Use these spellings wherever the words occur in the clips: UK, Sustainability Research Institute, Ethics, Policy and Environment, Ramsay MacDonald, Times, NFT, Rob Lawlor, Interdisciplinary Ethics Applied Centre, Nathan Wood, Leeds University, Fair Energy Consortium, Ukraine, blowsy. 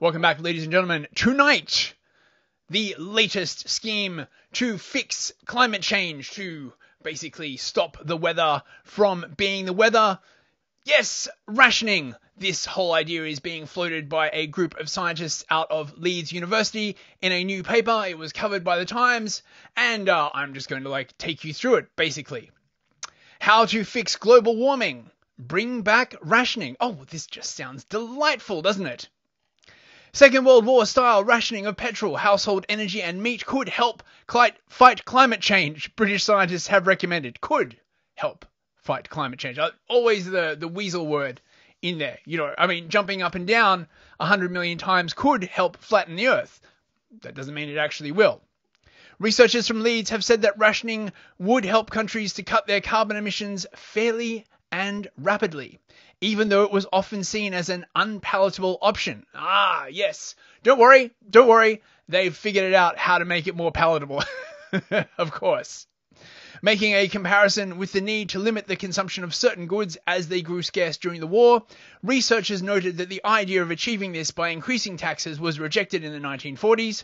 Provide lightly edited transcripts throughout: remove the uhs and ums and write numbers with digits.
Welcome back, ladies and gentlemen. Tonight, the latest scheme to fix climate change, to basically stop the weather from being the weather. Yes, rationing. This whole idea is being floated by a group of scientists out of Leeds University in a new paper. It was covered by The Times, and I'm just going to take you through it, basically. How to fix global warming. Bring back rationing. Oh, this just sounds delightful, doesn't it? Second World War style rationing of petrol, household energy and meat could help fight climate change, British scientists have recommended. Could help fight climate change. Always the weasel word in there. You know, I mean, jumping up and down 100 million times could help flatten the earth. That doesn't mean it actually will. Researchers from Leeds have said that rationing would help countries to cut their carbon emissions fairly and rapidly, even though it was often seen as an unpalatable option. Ah, yes. Don't worry. They've figured it out how to make it more palatable. Of course. Making a comparison with the need to limit the consumption of certain goods as they grew scarce during the war, researchers noted that the idea of achieving this by increasing taxes was rejected in the 1940s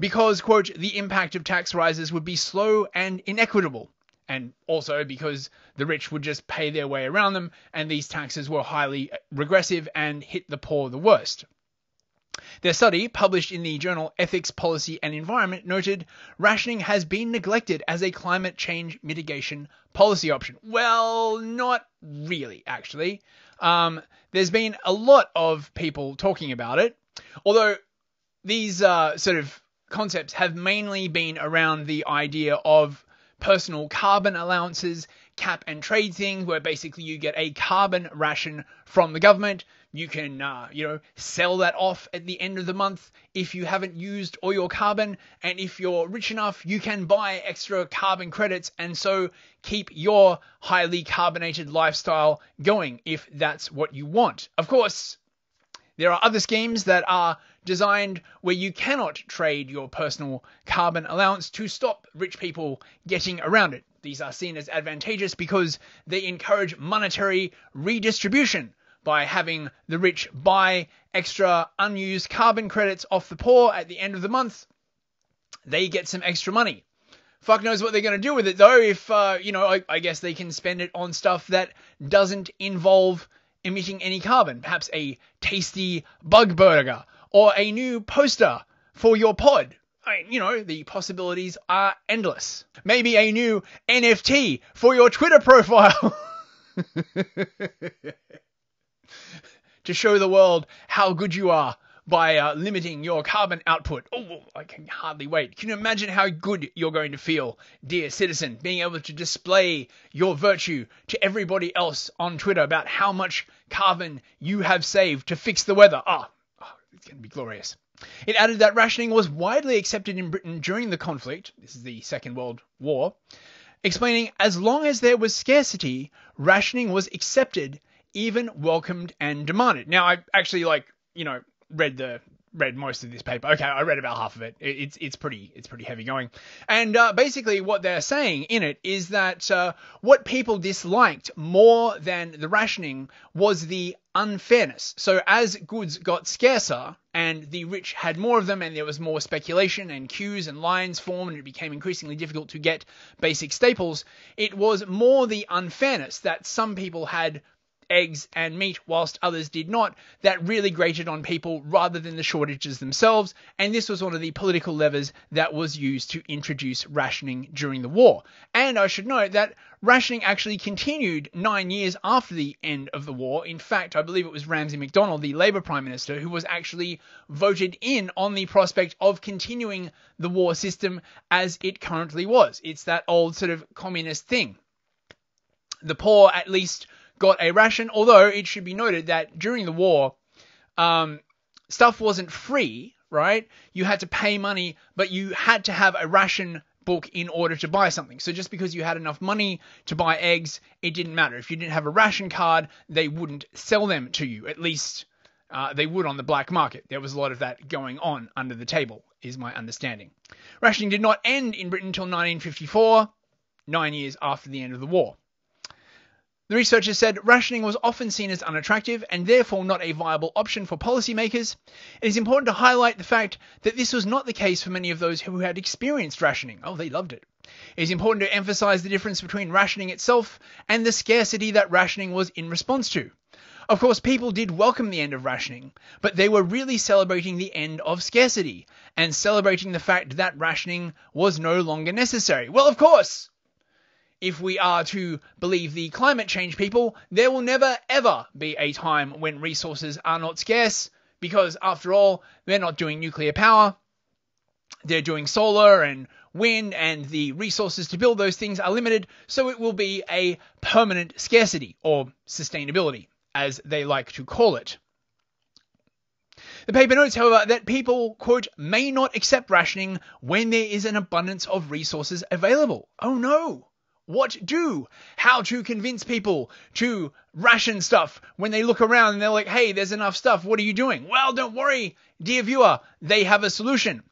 because, quote, the impact of tax rises would be slow and inequitable, and also because the rich would just pay their way around them, and these taxes were highly regressive and hit the poor the worst. Their study, published in the journal Ethics, Policy and Environment, noted rationing has been neglected as a climate change mitigation policy option. Well, not really, actually. There's been a lot of people talking about it, although these sort of concepts have mainly been around the idea of personal carbon allowances, cap and trade things, where basically you get a carbon ration from the government. You can, sell that off at the end of the month if you haven't used all your carbon. And if you're rich enough, you can buy extra carbon credits and so keep your highly carbonated lifestyle going if that's what you want. Of course, there are other schemes that are designed where you cannot trade your personal carbon allowance to stop rich people getting around it. These are seen as advantageous because they encourage monetary redistribution by having the rich buy extra unused carbon credits off the poor at the end of the month. They get some extra money. Fuck knows what they're going to do with it, though, if, I guess they can spend it on stuff that doesn't involve emitting any carbon. Perhaps a tasty bug burger or a new poster for your pod. I mean, the possibilities are endless. Maybe a new NFT for your Twitter profile to show the world how good you are by limiting your carbon output. Oh, I can hardly wait. Can you imagine how good you're going to feel, dear citizen, being able to display your virtue to everybody else on Twitter about how much carbon you have saved to fix the weather? Oh, it's going to be glorious. It added that rationing was widely accepted in Britain during the conflict. This is the Second World War. Explaining, as long as there was scarcity, rationing was accepted, even welcomed and demanded. Now, I actually, read most of this paper. Okay, I read about half of it. It's pretty heavy going. And basically what they're saying in it is that what people disliked more than the rationing was the unfairness. So as goods got scarcer and the rich had more of them and there was more speculation and queues and lines formed and it became increasingly difficult to get basic staples, it was more the unfairness that some people had eggs and meat whilst others did not, that really grated on people rather than the shortages themselves, and this was one of the political levers that was used to introduce rationing during the war. And I should note that rationing actually continued 9 years after the end of the war. In fact, I believe it was Ramsay MacDonald, the Labour Prime Minister, who was actually voted in on the prospect of continuing the war system as it currently was. It's that old sort of communist thing. The poor at least got a ration, although it should be noted that during the war, stuff wasn't free, right? You had to pay money, but you had to have a ration book in order to buy something. So just because you had enough money to buy eggs, it didn't matter. If you didn't have a ration card, they wouldn't sell them to you. At least they would on the black market. There was a lot of that going on under the table, is my understanding. Rationing did not end in Britain until 1954, 9 years after the end of the war. The researchers said rationing was often seen as unattractive and therefore not a viable option for policymakers. It is important to highlight the fact that this was not the case for many of those who had experienced rationing. Oh, they loved it. It is important to emphasise the difference between rationing itself and the scarcity that rationing was in response to. Of course, people did welcome the end of rationing, but they were really celebrating the end of scarcity and celebrating the fact that rationing was no longer necessary. Well, of course! If we are to believe the climate change people, there will never ever be a time when resources are not scarce, because after all, they're not doing nuclear power, they're doing solar and wind, and the resources to build those things are limited, so it will be a permanent scarcity, or sustainability, as they like to call it. The paper notes, however, that people, quote, may not accept rationing when there is an abundance of resources available. Oh no! What do? How to convince people to ration stuff when they look around and they're like, hey, there's enough stuff, what are you doing? Well, don't worry, dear viewer, they have a solution.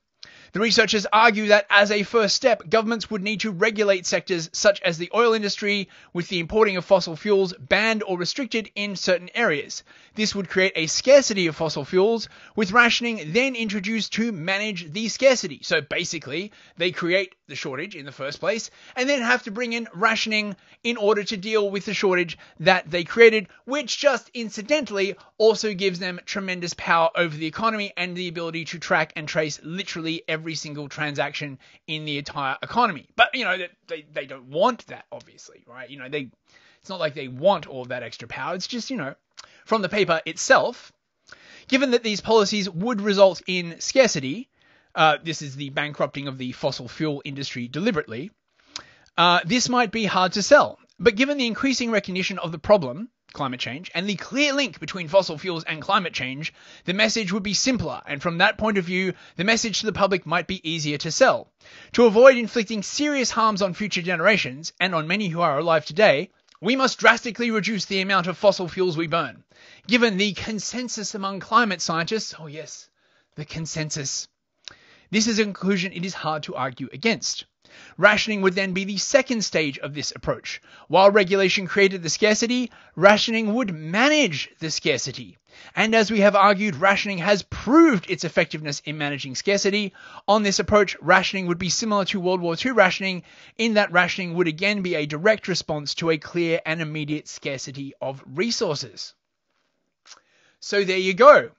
The researchers argue that as a first step, governments would need to regulate sectors such as the oil industry, with the importing of fossil fuels banned or restricted in certain areas. This would create a scarcity of fossil fuels, with rationing then introduced to manage the scarcity. So basically, they create the shortage in the first place, and then have to bring in rationing in order to deal with the shortage that they created, which just incidentally also gives them tremendous power over the economy and the ability to track and trace literally every single transaction in the entire economy. But, you know, they don't want that, obviously, right? You know, it's not like they want all that extra power. It's just, you know, from the paper itself, given that these policies would result in scarcity, this is the bankrupting of the fossil fuel industry deliberately, this might be hard to sell. But given the increasing recognition of the problem, climate change, and the clear link between fossil fuels and climate change, the message would be simpler, and from that point of view, the message to the public might be easier to sell. To avoid inflicting serious harms on future generations, and on many who are alive today, we must drastically reduce the amount of fossil fuels we burn. Given the consensus among climate scientists, oh yes, the consensus, this is a conclusion it is hard to argue against. Rationing would then be the second stage of this approach. While regulation created the scarcity, rationing would manage the scarcity. And as we have argued, rationing has proved its effectiveness in managing scarcity. On this approach, rationing would be similar to World War II rationing, in that rationing would again be a direct response to a clear and immediate scarcity of resources. So there you go.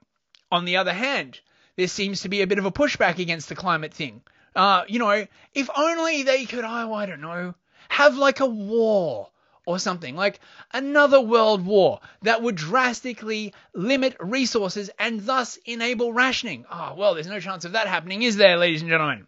On the other hand, there seems to be a bit of a pushback against the climate thing. You know, if only they could, oh, I don't know, have like a war or something, like another world war that would drastically limit resources and thus enable rationing. Oh, well, there's no chance of that happening, is there, ladies and gentlemen?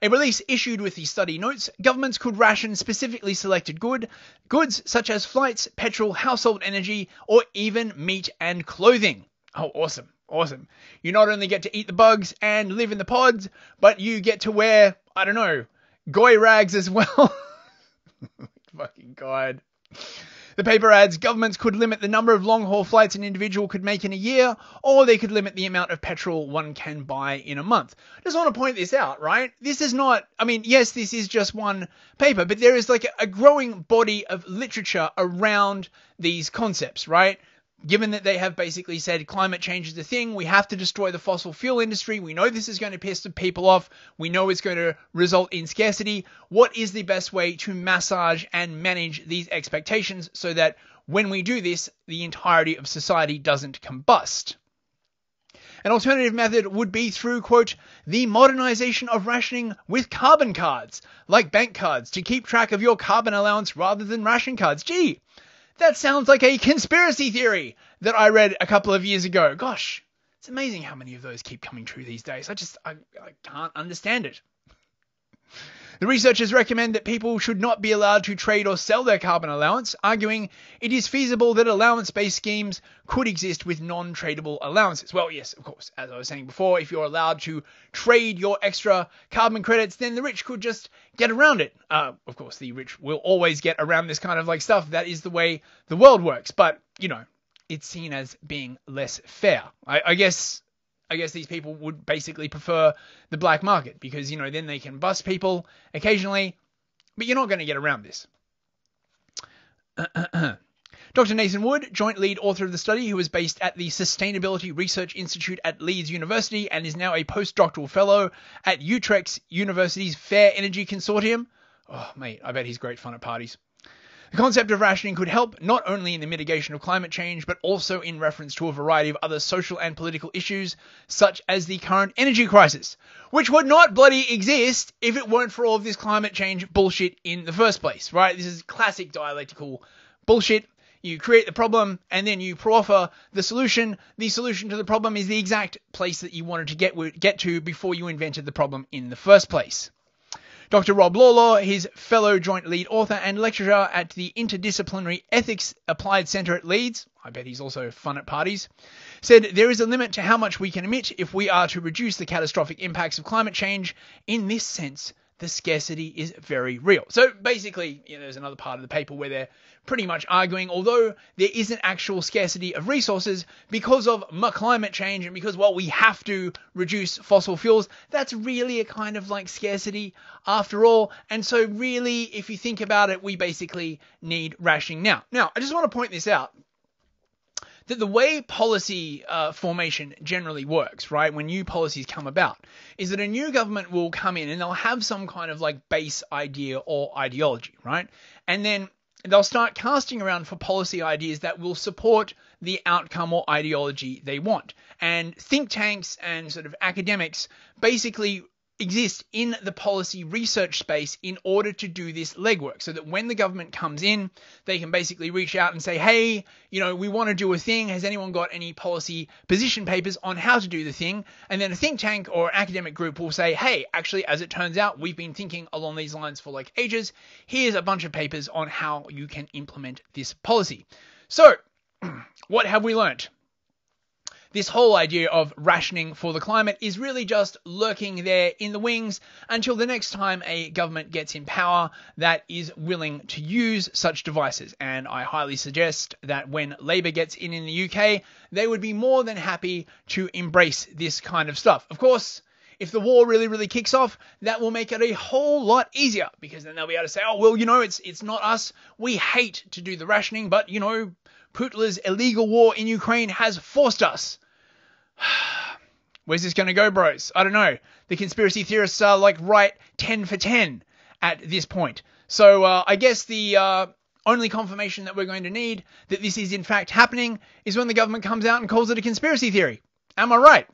A release issued with the study notes, governments could ration specifically selected goods such as flights, petrol, household energy, or even meat and clothing. Oh, awesome. Awesome. You not only get to eat the bugs and live in the pods, but you get to wear, I don't know, goy rags as well. Fucking God. The paper adds, governments could limit the number of long-haul flights an individual could make in a year, or they could limit the amount of petrol one can buy in a month. I just want to point this out, right? This is not, I mean, yes, this is just one paper, but there is like a growing body of literature around these concepts, right? Given that they have basically said climate change is the thing, we have to destroy the fossil fuel industry, we know this is going to piss the people off, we know it's going to result in scarcity, what is the best way to massage and manage these expectations so that when we do this, the entirety of society doesn't combust? An alternative method would be through, quote, the modernization of rationing with carbon cards, like bank cards, to keep track of your carbon allowance rather than ration cards. Gee! That sounds like a conspiracy theory that I read a couple of years ago. Gosh, it's amazing how many of those keep coming true these days. I can't understand it. The researchers recommend that people should not be allowed to trade or sell their carbon allowance, arguing it is feasible that allowance-based schemes could exist with non-tradable allowances. Well, yes, of course, as I was saying before, if you're allowed to trade your extra carbon credits, then the rich could just get around it. Of course, the rich will always get around this kind of like stuff. That is the way the world works. But, you know, it's seen as being less fair. I guess these people would basically prefer the black market because, you know, then they can bust people occasionally, but you're not going to get around this. Dr. Nathan Wood, joint lead author of the study, who is based at the Sustainability Research Institute at Leeds University and is now a postdoctoral fellow at Utrecht University's Fair Energy Consortium. Oh, mate, I bet he's great fun at parties. The concept of rationing could help not only in the mitigation of climate change, but also in reference to a variety of other social and political issues, such as the current energy crisis, which would not bloody exist if it weren't for all of this climate change bullshit in the first place, right? This is classic dialectical bullshit. You create the problem, and then you proffer the solution. The solution to the problem is the exact place that you wanted to get to before you invented the problem in the first place. Dr. Rob Lawlor, his fellow joint lead author and lecturer at the Interdisciplinary Ethics Applied Centre at Leeds, I bet he's also fun at parties, said there is a limit to how much we can emit if we are to reduce the catastrophic impacts of climate change. In this sense, the scarcity is very real. So basically, you know, there's another part of the paper where they're pretty much arguing, although there is an actual scarcity of resources because of climate change and because, well, we have to reduce fossil fuels, that's really a kind of like scarcity after all. And so really, if you think about it, we basically need rationing now. Now, I just want to point this out, that the way policy formation generally works, right, when new policies come about, is that a new government will come in and they'll have some kind of like base idea or ideology, right? And then they'll start casting around for policy ideas that will support the outcome or ideology they want. And think tanks and sort of academics basically exist in the policy research space in order to do this legwork, so that when the government comes in, they can basically reach out and say, hey, you know, we want to do a thing. Has anyone got any policy position papers on how to do the thing? And then a think tank or academic group will say, hey, actually, as it turns out, we've been thinking along these lines for like ages. Here's a bunch of papers on how you can implement this policy. So what have we learned? This whole idea of rationing for the climate is really just lurking there in the wings until the next time a government gets in power that is willing to use such devices. And I highly suggest that when Labour gets in the UK, they would be more than happy to embrace this kind of stuff. Of course, if the war really, really kicks off, that will make it a whole lot easier, because then they'll be able to say, oh, well, you know, it's not us. We hate to do the rationing, but, you know, Putla's illegal war in Ukraine has forced us. Where's this going to go, bros? I don't know. The conspiracy theorists are like right 10 for 10 at this point. So I guess the only confirmation that we're going to need that this is in fact happening is when the government comes out and calls it a conspiracy theory. Am I right?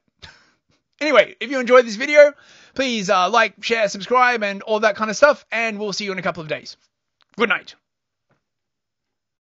Anyway, if you enjoyed this video, please like, share, subscribe, and all that kind of stuff. And we'll see you in a couple of days. Good night.